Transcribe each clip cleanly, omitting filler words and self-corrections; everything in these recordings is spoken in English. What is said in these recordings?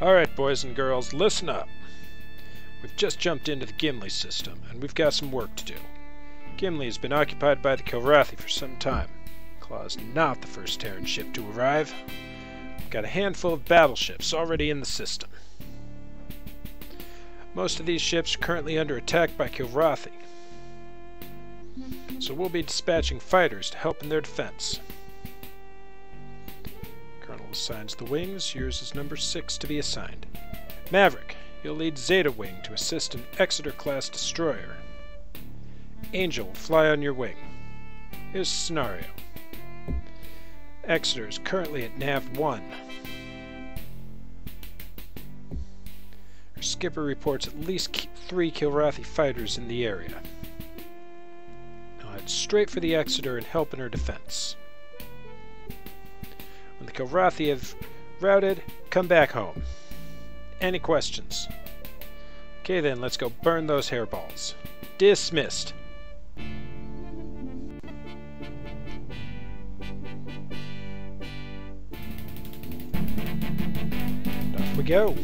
Alright, boys and girls, listen up. We've just jumped into the Gimli system, and we've got some work to do. Gimli has been occupied by the Kilrathi for some time. Claw is not the first Terran ship to arrive. We've got a handful of battleships already in the system. Most of these ships are currently under attack by Kilrathi, so we'll be dispatching fighters to help in their defense. Assigns the wings, yours is number 6 to be assigned. Maverick, you'll lead Zeta Wing to assist an Exeter-class destroyer. Angel will fly on your wing. Here's the scenario. Exeter is currently at Nav 1. Our skipper reports at least 3 Kilrathi fighters in the area. Now head straight for the Exeter and help in her defense. When the Kilrathi have routed, come back home. Any questions? Okay then, let's go burn those hairballs. Dismissed. Off we go.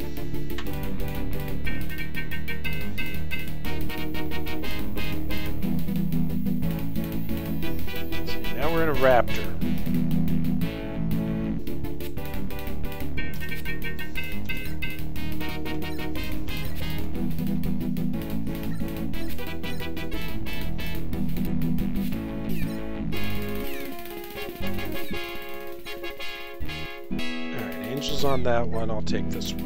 So now we're in a Raptor. On that one, I'll take this one.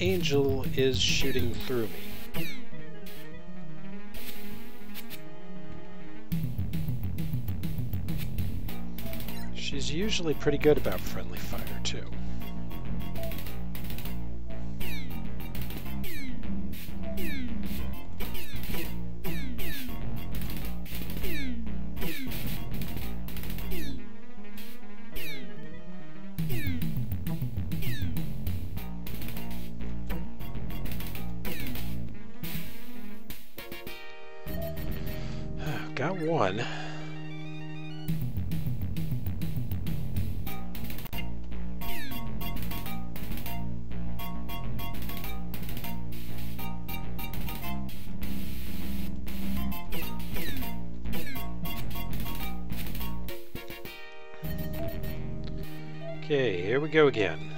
Angel is shooting through me. She's usually pretty good about friendly fire, too. Got one. Okay, here we go again.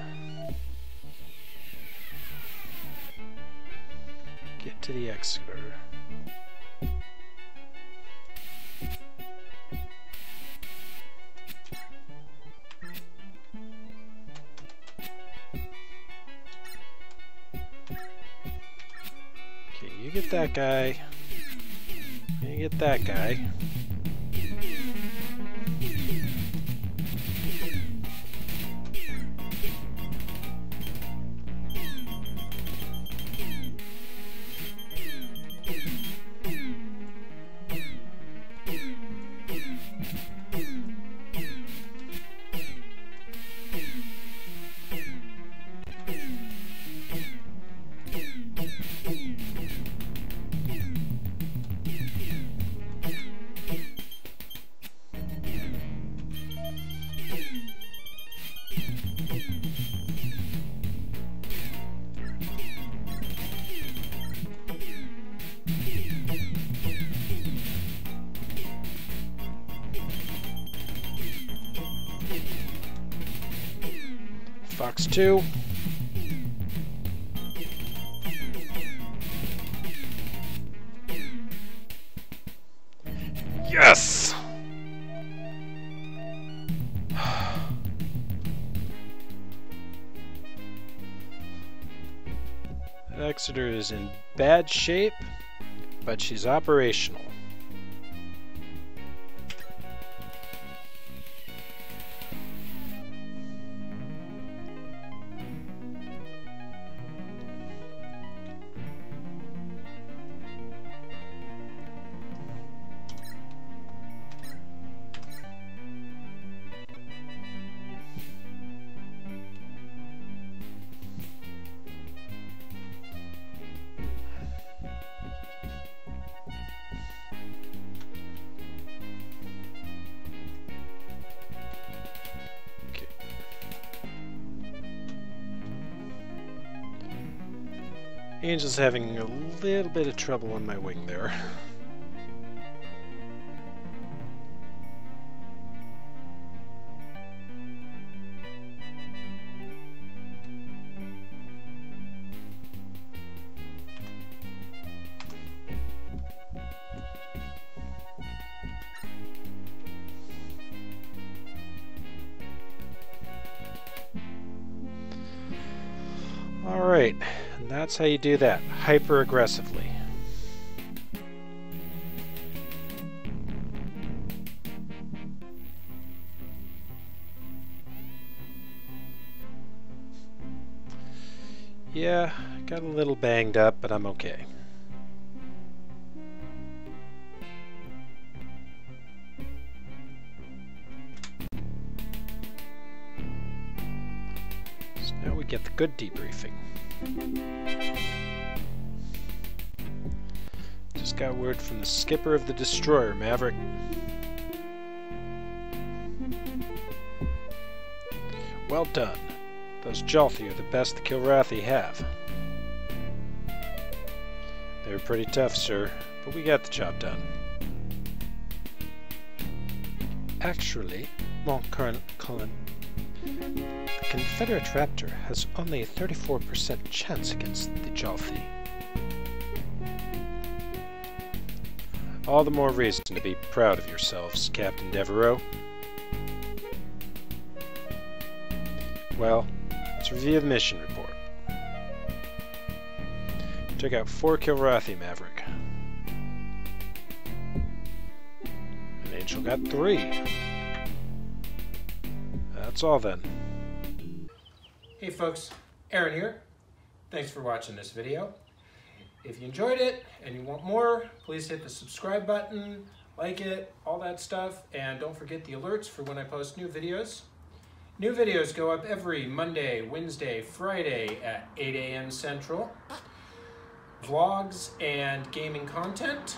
Get to the Exeter. That guy. You get that guy. Fox 2. Yes! Exeter is in bad shape, but she's operational. Angel's having a little bit of trouble on my wing there. All right. That's how you do that, hyper aggressively. Yeah, got a little banged up, but I'm okay. So now we get the good debriefing. Just got word from the skipper of the destroyer, Maverick. Well done. Those Jalthi are the best the Kilrathi have. They were pretty tough, sir, but we got the job done. Actually, mon colonel, the Confederate Raptor has only a 34% chance against the Jalthi. All the more reason to be proud of yourselves, Captain Devereaux. Well, let's review the mission report. Took out 4 Kilrathi, Maverick. And Angel got 3. That's all then. Hey folks, Aaron here. Thanks for watching this video. If you enjoyed it and you want more, please hit the subscribe button, like it, all that stuff, and don't forget the alerts for when I post new videos. New videos go up every Monday, Wednesday, Friday at 8 a.m. Central. Vlogs and gaming content.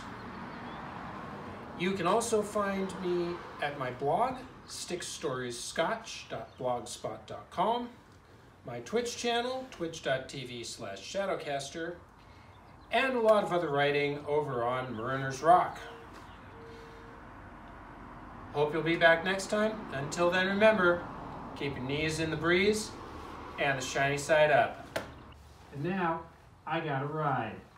You can also find me at my blog, Stickstoriesscotch.blogspot.com, my Twitch channel, twitch.tv/shadowcaster, and a lot of other writing over on Mariner's Rock. Hope you'll be back next time. Until then, remember, keep your knees in the breeze and the shiny side up. And now, I gotta ride.